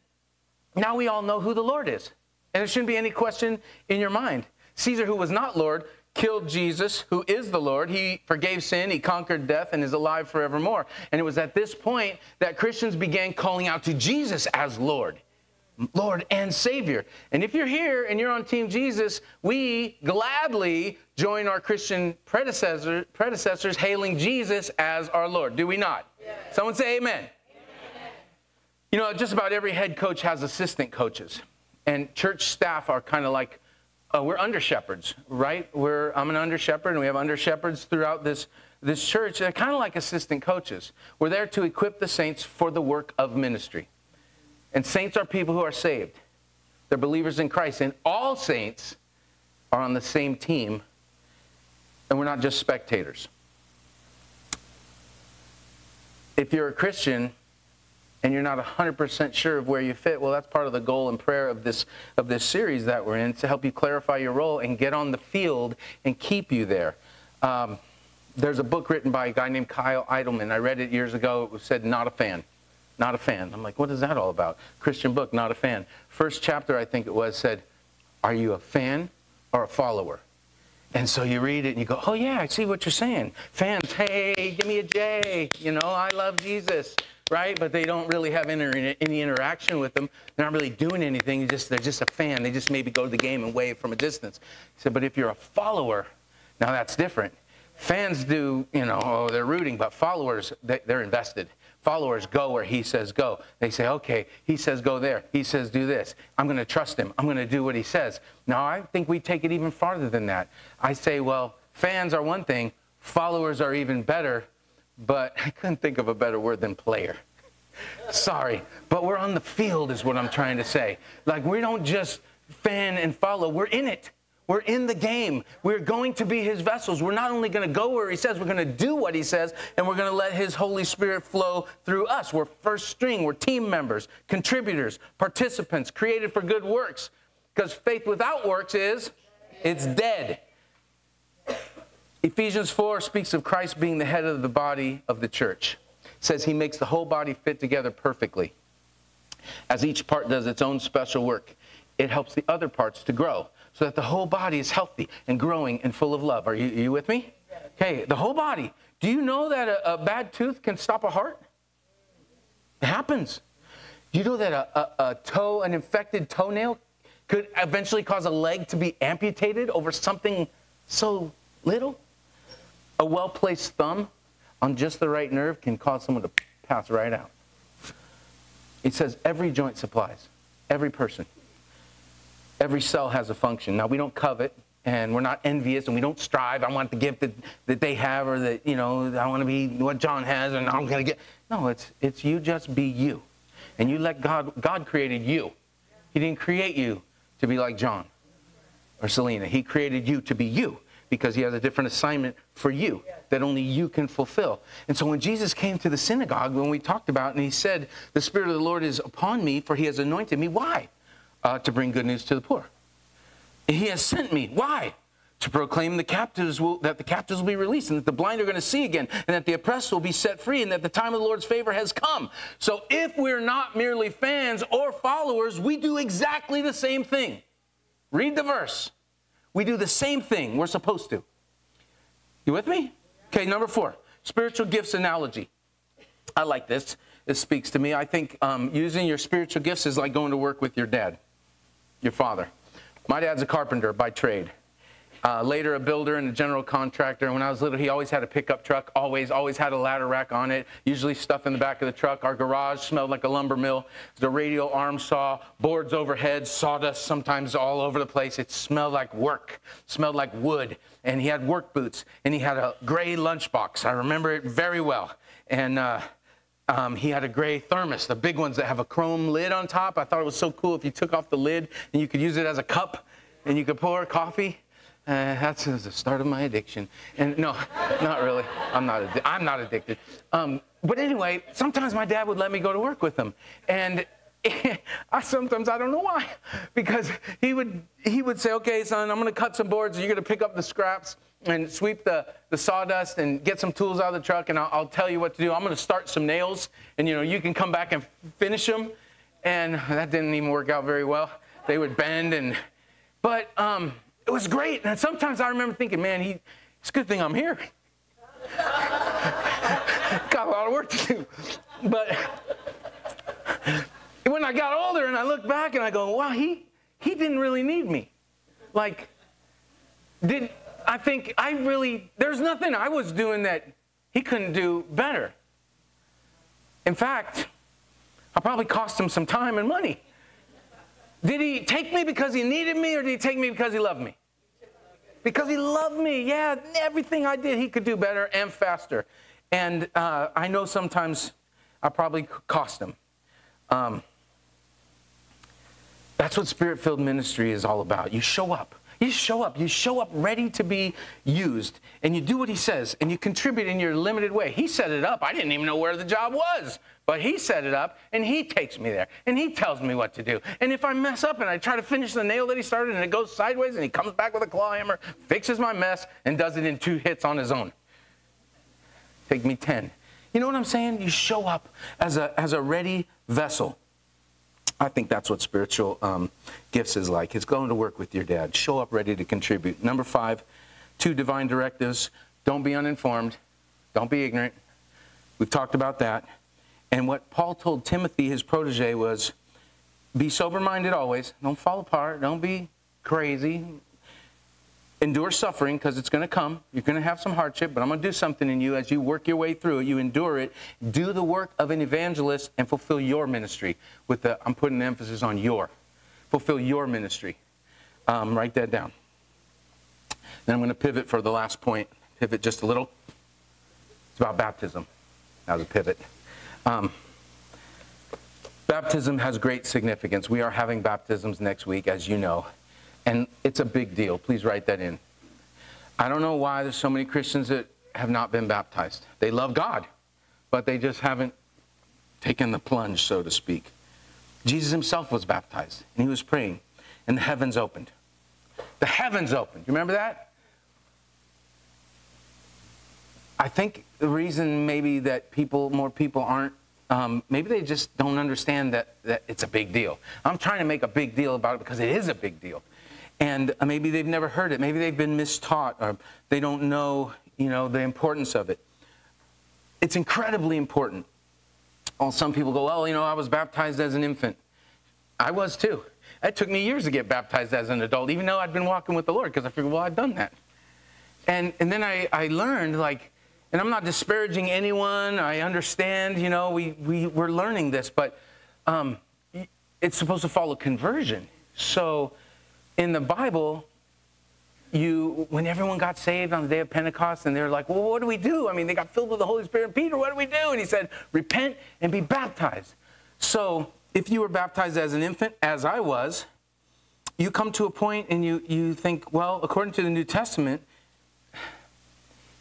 now we all know who the Lord is. And there shouldn't be any question in your mind. Caesar, who was not Lord, killed Jesus, who is the Lord. He forgave sin, he conquered death, and is alive forevermore. And it was at this point that Christians began calling out to Jesus as Lord. Lord and Savior. And if you're here and you're on Team Jesus, we gladly join our Christian predecessor, predecessors hailing Jesus as our Lord. Do we not? Yes. Someone say amen. Amen. You know, just about every head coach has assistant coaches. And church staff are kind of like, uh, we're under shepherds, right? We're, I'm an under shepherd, and we have under shepherds throughout this, this church. They're kind of like assistant coaches. We're there to equip the saints for the work of ministry. And saints are people who are saved. They're believers in Christ. And all saints are on the same team and we're not just spectators. If you're a Christian and you're not one hundred percent sure of where you fit, well, that's part of the goal and prayer of this, of this series that we're in, to help you clarify your role and get on the field and keep you there. Um, there's a book written by a guy named Kyle Idleman. I read it years ago. It was said, "Not a fan." Not a fan. I'm like, what is that all about? Christian book, not a fan. First chapter, I think it was, said, are you a fan or a follower? And so you read it and you go, oh yeah, I see what you're saying. Fans, hey, give me a J. You know, I love Jesus, right? But they don't really have any, any interaction with them. They're not really doing anything. Just, they're just a fan. They just maybe go to the game and wave from a distance. He said, but if you're a follower, now that's different. Fans do, you know, oh, they're rooting, but followers, they, they're invested. Followers go where he says go. They say, okay, he says go there. He says do this. I'm going to trust him. I'm going to do what he says. Now, I think we take it even farther than that. I say, well, fans are one thing. Followers are even better. But I couldn't think of a better word than player. Sorry, but we're on the field is what I'm trying to say. Like, we don't just fan and follow. We're in it. We're in the game. We're going to be his vessels. We're not only going to go where he says, we're going to do what he says, and we're going to let his Holy Spirit flow through us. We're first string. We're team members, contributors, participants, created for good works. Because faith without works is, it's dead. Ephesians four speaks of Christ being the head of the body of the church. It says he makes the whole body fit together perfectly. As each part does its own special work, it helps the other parts to grow, so that the whole body is healthy and growing and full of love. Are you, are you with me? Okay, the whole body. Do you know that a, a bad tooth can stop a heart? It happens. Do you know that a, a, a toe, an infected toenail could eventually cause a leg to be amputated over something so little? A well-placed thumb on just the right nerve can cause someone to pass right out. It says every joint supplies, every person. Every cell has a function. Now, we don't covet, and we're not envious, and we don't strive. I want the gift that, that they have, or that, you know, I want to be what John has, and I'm going to get. No, it's, it's you just be you. And you let God, God created you. He didn't create you to be like John or Selena. He created you to be you, because he has a different assignment for you that only you can fulfill. And so when Jesus came to the synagogue, when we talked about, and he said, the Spirit of the Lord is upon me, for he has anointed me. Why? Uh, to bring good news to the poor. He has sent me. Why? To proclaim the captives will, that the captives will be released, and that the blind are going to see again, and that the oppressed will be set free, and that the time of the Lord's favor has come. So if we're not merely fans or followers, we do exactly the same thing. Read the verse. We do the same thing we're supposed to. You with me? Okay, number four, spiritual gifts analogy. I like this. It speaks to me. I think um, using your spiritual gifts is like going to work with your dad. Your father. My dad's a carpenter by trade. Uh, later a builder and a general contractor. And when I was little, he always had a pickup truck. Always, always had a ladder rack on it. Usually stuff in the back of the truck. Our garage smelled like a lumber mill. The radial arm saw, boards overhead, sawdust sometimes all over the place. It smelled like work. Smelled like wood. And he had work boots. And he had a gray lunchbox. I remember it very well. And uh, Um, he had a gray thermos, the big ones that have a chrome lid on top. I thought it was so cool if you took off the lid and you could use it as a cup and you could pour coffee. Uh, that's the start of my addiction. And no, not really. I'm not, addi I'm not addicted. Um, but anyway, sometimes my dad would let me go to work with him. And I sometimes, I don't know why, because he would, he would say, okay, son, I'm going to cut some boards. You're going to pick up the scraps and sweep the, the sawdust and get some tools out of the truck, and I'll, I'll tell you what to do. I'm going to start some nails, and, you know, you can come back and finish them. And that didn't even work out very well. They would bend, and but um, it was great. And sometimes I remember thinking, man, he, it's a good thing I'm here. Got a lot of work to do. But when I got older and I looked back and I go, wow, he, he didn't really need me. Like, did I think I really, there's nothing I was doing that he couldn't do better. In fact, I probably cost him some time and money. Did he take me because he needed me, or did he take me because he loved me? Because he loved me, yeah. Everything I did, he could do better and faster. And uh, I know sometimes I probably cost him. Um, that's what spirit-filled ministry is all about. You show up. You show up. You show up ready to be used, and you do what he says, and you contribute in your limited way. He set it up. I didn't even know where the job was, but he set it up, and he takes me there, and he tells me what to do. And if I mess up and I try to finish the nail that he started and it goes sideways and he comes back with a claw hammer, fixes my mess, and does it in two hits on his own. Take me ten. You know what I'm saying? You show up as a, as a ready vessel. I think that's what spiritual um, gifts is like. It's going to work with your dad. Show up ready to contribute. Number five, two divine directives. Don't be uninformed. Don't be ignorant. We've talked about that. And what Paul told Timothy, his protege, was be sober-minded always. Don't fall apart. Don't be crazy. Endure suffering because it's going to come. You're going to have some hardship, but I'm going to do something in you as you work your way through it. You endure it. Do the work of an evangelist and fulfill your ministry. With the, I'm putting an emphasis on your. Fulfill your ministry. Um, write that down. Then I'm going to pivot for the last point. Pivot just a little. It's about baptism. That was a pivot. Um, baptism has great significance. We are having baptisms next week, as you know, and it's a big deal. Please write that in. I don't know why there's so many Christians that have not been baptized. They love God, but they just haven't taken the plunge, so to speak. Jesus himself was baptized, and he was praying, and the heavens opened. The heavens opened. You remember that? I think the reason maybe that people, more people aren't, um, maybe they just don't understand that, that it's a big deal. I'm trying to make a big deal about it because it is a big deal. And maybe they've never heard it. Maybe they've been mistaught, or they don't know, you know, the importance of it. It's incredibly important. Well, some people go, well, you know, I was baptized as an infant. I was too. It took me years to get baptized as an adult, even though I'd been walking with the Lord, because I figured, well, I've done that. And, and then I, I learned, like, and I'm not disparaging anyone. I understand, you know, we, we, we're learning this, but um, it's supposed to follow conversion. So in the Bible, you, when everyone got saved on the day of Pentecost, and they're like, well, what do we do? I mean, they got filled with the Holy Spirit. And Peter, what do we do? And he said, repent and be baptized. So if you were baptized as an infant, as I was, you come to a point and you, you think, well, according to the New Testament,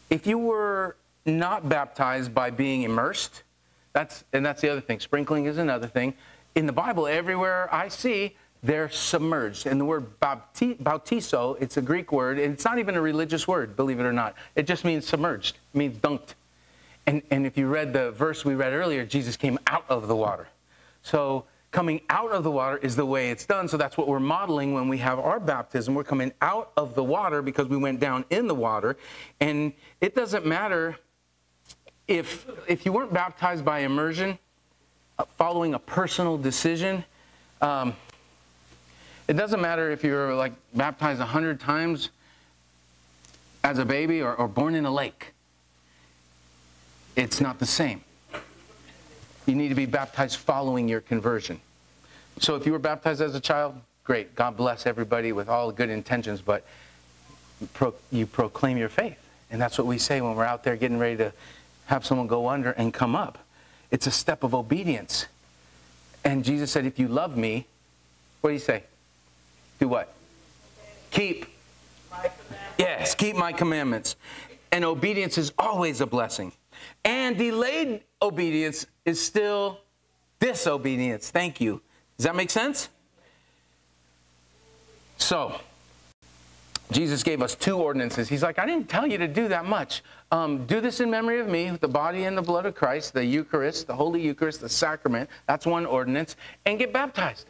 if you were not baptized by being immersed, that's, and that's the other thing. Sprinkling is another thing. In the Bible, everywhere I see, they're submerged. And the word baptizo, it's a Greek word, and it's not even a religious word, believe it or not. It just means submerged. It means dunked. And, and if you read the verse we read earlier, Jesus came out of the water. So coming out of the water is the way it's done. So that's what we're modeling when we have our baptism. We're coming out of the water because we went down in the water. And it doesn't matter if, if you weren't baptized by immersion, uh, following a personal decision. Um, it doesn't matter if you're like baptized a hundred times as a baby, or, or born in a lake. It's not the same. You need to be baptized following your conversion. So if you were baptized as a child, great. God bless everybody with all good intentions, but pro you proclaim your faith. And that's what we say when we're out there getting ready to have someone go under and come up. It's a step of obedience. And Jesus said, if you love me, what do you say? Do what? Keep. My commandments. Yes, keep my commandments. And obedience is always a blessing. And delayed obedience is still disobedience. Thank you. Does that make sense? So, Jesus gave us two ordinances. He's like, I didn't tell you to do that much. Um, do this in memory of me, the body and the blood of Christ, the Eucharist, the Holy Eucharist, the sacrament. That's one ordinance. And get baptized.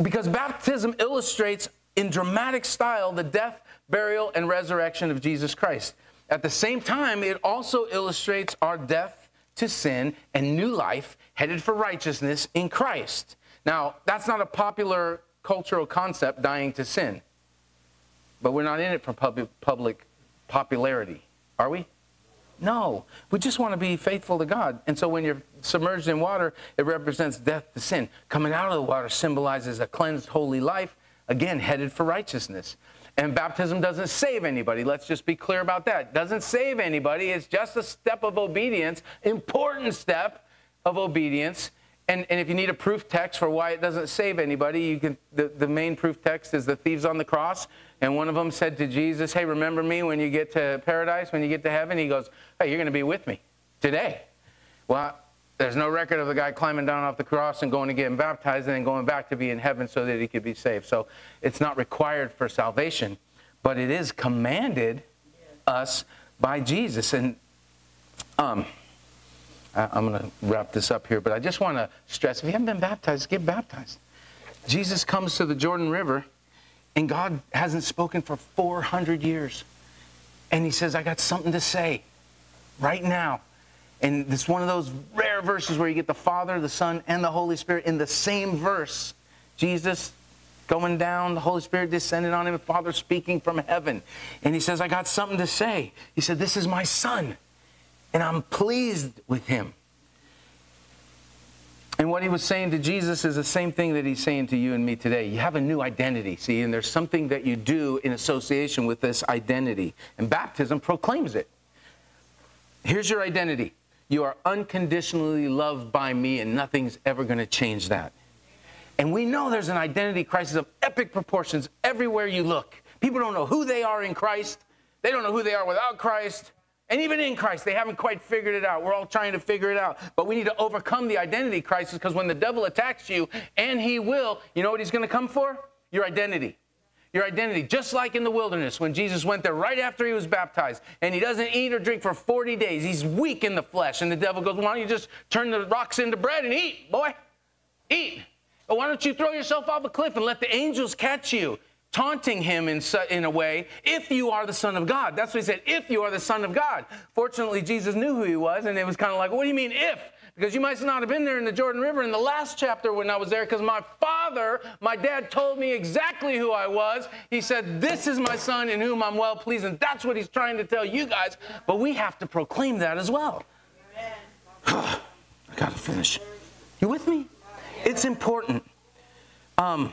Because baptism illustrates in dramatic style the death, burial, and resurrection of Jesus Christ. At the same time, it also illustrates our death to sin and new life headed for righteousness in Christ. Now, that's not a popular cultural concept, dying to sin. But we're not in it for public, public popularity, are we? No. We just want to be faithful to God. And so when you're submerged in water, it represents death to sin. Coming out of the water symbolizes a cleansed, holy life, again, headed for righteousness. And baptism doesn't save anybody. Let's just be clear about that. It doesn't save anybody. It's just a step of obedience, important step of obedience. And, and if you need a proof text for why it doesn't save anybody, you can, the, the main proof text is the thieves on the cross. And one of them said to Jesus, hey, remember me when you get to paradise, when you get to heaven? He goes, hey, you're going to be with me today. Well, there's no record of the guy climbing down off the cross and going to get baptized and then going back to be in heaven so that he could be saved. So it's not required for salvation, but it is commanded us by Jesus. And um, I, I'm going to wrap this up here, but I just want to stress, if you haven't been baptized, get baptized. Jesus comes to the Jordan River, and God hasn't spoken for four hundred years. And he says, I got something to say right now. And it's one of those rare verses where you get the Father, the Son, and the Holy Spirit in the same verse. Jesus going down, the Holy Spirit descended on him, the Father speaking from heaven. And he says, I got something to say. He said, this is my Son, and I'm pleased with him. And what he was saying to Jesus is the same thing that he's saying to you and me today. You have a new identity, see, and there's something that you do in association with this identity. And baptism proclaims it. Here's your identity. You are unconditionally loved by me, and nothing's ever going to change that. And we know there's an identity crisis of epic proportions everywhere you look. People don't know who they are in Christ. They don't know who they are without Christ. And even in Christ, they haven't quite figured it out. We're all trying to figure it out. But we need to overcome the identity crisis, because when the devil attacks you, and he will, you know what he's going to come for? Your identity. Your identity, just like in the wilderness when Jesus went there right after he was baptized, and he doesn't eat or drink for forty days. He's weak in the flesh, and the devil goes, why don't you just turn the rocks into bread and eat, boy? Eat. Or why don't you throw yourself off a cliff and let the angels catch you, taunting him in, in a way, if you are the Son of God. That's what he said, if you are the Son of God. Fortunately, Jesus knew who he was, and it was kind of like, what do you mean if? Because you might not have been there in the Jordan River in the last chapter when I was there, because my father, my dad, told me exactly who I was. He said, this is my Son in whom I'm well pleased. And that's what he's trying to tell you guys. But we have to proclaim that as well. I got to finish. You with me? It's important. Um,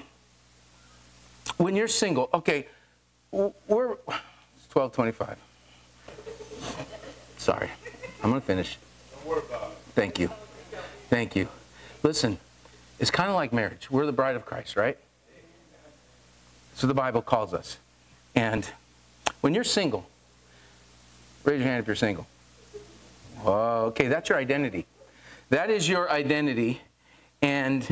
when you're single, okay, we're, it's twelve twenty-five. Sorry. I'm going to finish. Don't worry about it. Thank you. Thank you. Listen, it's kind of like marriage. We're the bride of Christ, right? So the Bible calls us. And when you're single, raise your hand if you're single. Oh, okay, that's your identity. That is your identity, and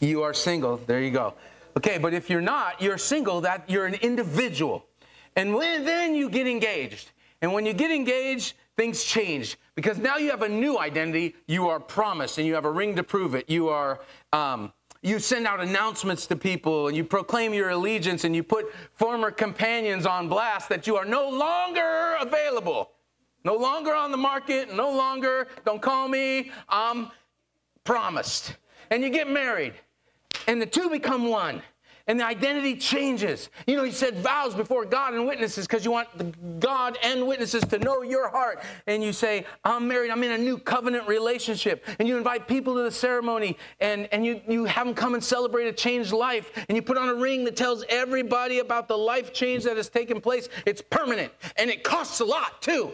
you are single. There you go. Okay, but if you're not, you're single, that you're an individual. And when, then you get engaged. And when you get engaged, things change, because now you have a new identity. You are promised, and you have a ring to prove it. You are, um, you send out announcements to people, and you proclaim your allegiance, and you put former companions on blast that you are no longer available, no longer on the market, no longer, don't call me, I'm promised. And you get married, and the two become one. And the identity changes. You know, he said vows before God and witnesses, because you want the God and witnesses to know your heart. And you say, I'm married. I'm in a new covenant relationship. And you invite people to the ceremony. And, and you, you have them come and celebrate a changed life. And you put on a ring that tells everybody about the life change that has taken place. It's permanent. And it costs a lot, too.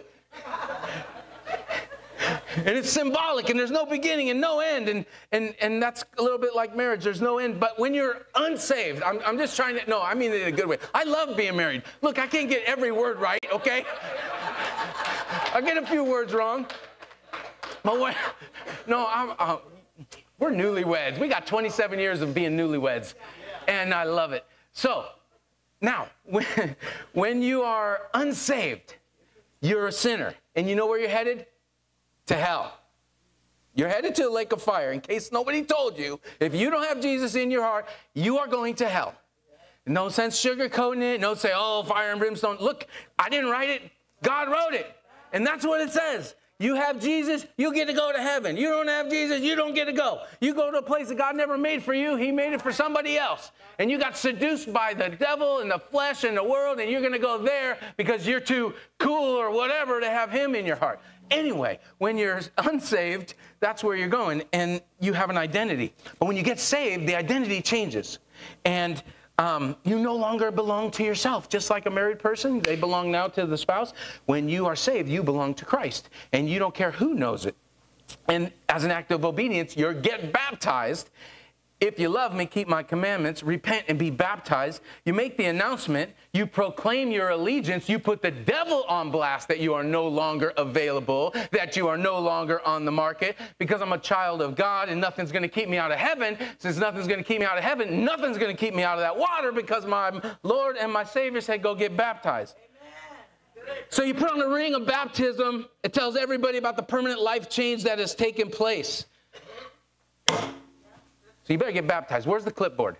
And it's symbolic, and there's no beginning and no end, and, and, and that's a little bit like marriage. There's no end. But when you're unsaved, I'm, I'm just trying to, no, I mean it in a good way. I love being married. Look, I can't get every word right, okay? I get a few words wrong. But what, no, I'm, uh, we're newlyweds. We got twenty-seven years of being newlyweds, and I love it. So now, when, when you are unsaved, you're a sinner, and you know where you're headed? To hell. You're headed to the lake of fire. In case nobody told you, if you don't have Jesus in your heart, you are going to hell. No sense sugarcoating it. No say, oh, fire and brimstone. Look, I didn't write it. God wrote it. And that's what it says. You have Jesus, you get to go to heaven. You don't have Jesus, you don't get to go. You go to a place that God never made for you. He made it for somebody else. And you got seduced by the devil and the flesh and the world, and you're going to go there because you're too cool or whatever to have him in your heart. Anyway, when you're unsaved, that's where you're going, and you have an identity. But when you get saved, the identity changes, and um, you no longer belong to yourself. Just like a married person, they belong now to the spouse. When you are saved, you belong to Christ, and you don't care who knows it. And as an act of obedience, you're get baptized. If you love me, keep my commandments, repent and be baptized. You make the announcement, you proclaim your allegiance, you put the devil on blast that you are no longer available, that you are no longer on the market, because I'm a child of God and nothing's going to keep me out of heaven. Since nothing's going to keep me out of heaven, nothing's going to keep me out of that water, because my Lord and my Savior said, go get baptized. Amen. So you put on a ring of baptism. It tells everybody about the permanent life change that has taken place. So you better get baptized. Where's the clipboard?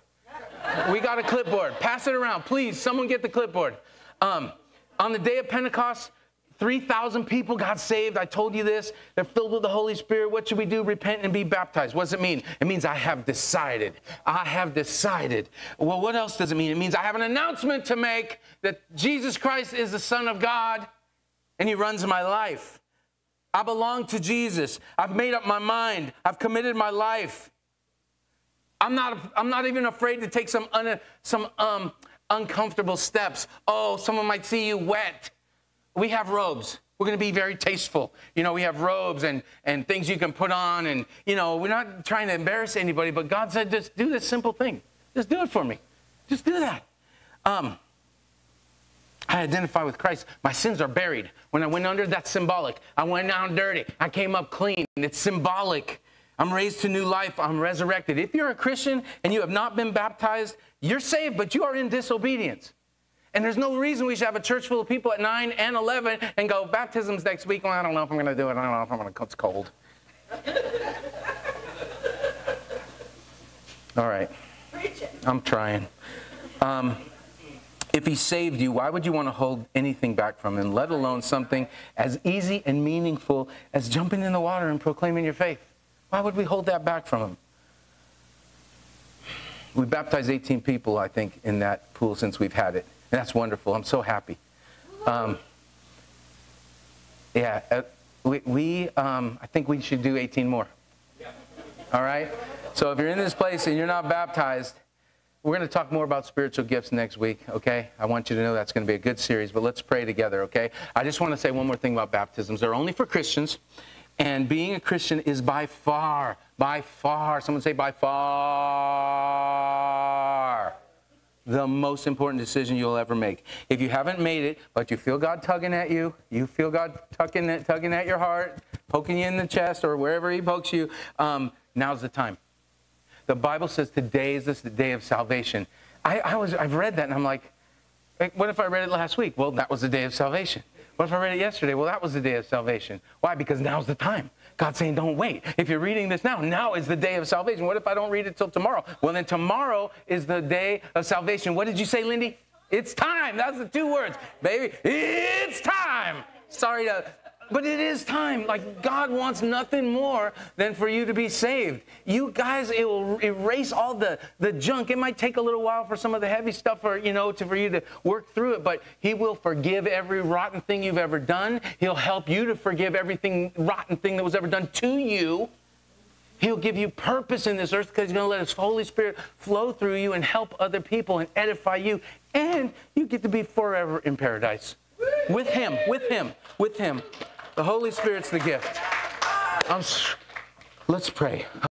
We got a clipboard. Pass it around. Please, someone get the clipboard. Um, on the day of Pentecost, three thousand people got saved. I told you this. They're filled with the Holy Spirit. What should we do? Repent and be baptized. What does it mean? It means I have decided. I have decided. Well, what else does it mean? It means I have an announcement to make that Jesus Christ is the Son of God, and he runs my life. I belong to Jesus. I've made up my mind. I've committed my life. I'm not, I'm not even afraid to take some, un, some um, uncomfortable steps. Oh, someone might see you wet. We have robes. We're going to be very tasteful. You know, we have robes and, and things you can put on. And, you know, we're not trying to embarrass anybody. But God said, just do this simple thing. Just do it for me. Just do that. Um, I identify with Christ. My sins are buried. When I went under, that's symbolic. I went down dirty. I came up clean. It's symbolic. I'm raised to new life. I'm resurrected. If you're a Christian and you have not been baptized, you're saved, but you are in disobedience. And there's no reason we should have a church full of people at nine and eleven and go, baptism's next week. Well, I don't know if I'm going to do it. I don't know if I'm going to, it's cold. All right. I'm trying. Um, if he saved you, why would you want to hold anything back from him, let alone something as easy and meaningful as jumping in the water and proclaiming your faith? Why would we hold that back from him? We baptized eighteen people, I think, in that pool since we've had it. And that's wonderful. I'm so happy. Um, yeah, uh, we, we um, I think we should do eighteen more. All right? So if you're in this place and you're not baptized, we're going to talk more about spiritual gifts next week, okay? I want you to know that's going to be a good series, but let's pray together, okay? I just want to say one more thing about baptisms. They're only for Christians. And being a Christian is by far, by far, someone say by far, the most important decision you'll ever make. If you haven't made it, but you feel God tugging at you, you feel God tugging at, tugging at your heart, poking you in the chest or wherever he pokes you, um, now's the time. The Bible says today is this the day of salvation. I, I was, I've read that and I'm like, what if I read it last week? Well, that was the day of salvation. What if I read it yesterday? Well, that was the day of salvation. Why? Because now's the time. God's saying, don't wait. If you're reading this now, now is the day of salvation. What if I don't read it till tomorrow? Well, then tomorrow is the day of salvation. What did you say, Lindy? It's time. That's the two words, baby. It's time. Sorry to, but it is time. Like, God wants nothing more than for you to be saved. You guys, it will erase all the, the junk. It might take a little while for some of the heavy stuff or, you know, to, for you to work through it, but he will forgive every rotten thing you've ever done. He'll help you to forgive everything rotten thing that was ever done to you. He'll give you purpose in this earth because he's going to let his Holy Spirit flow through you and help other people and edify you. And you get to be forever in paradise with him, with him, with him. The Holy Spirit's the gift. I'm, let's pray.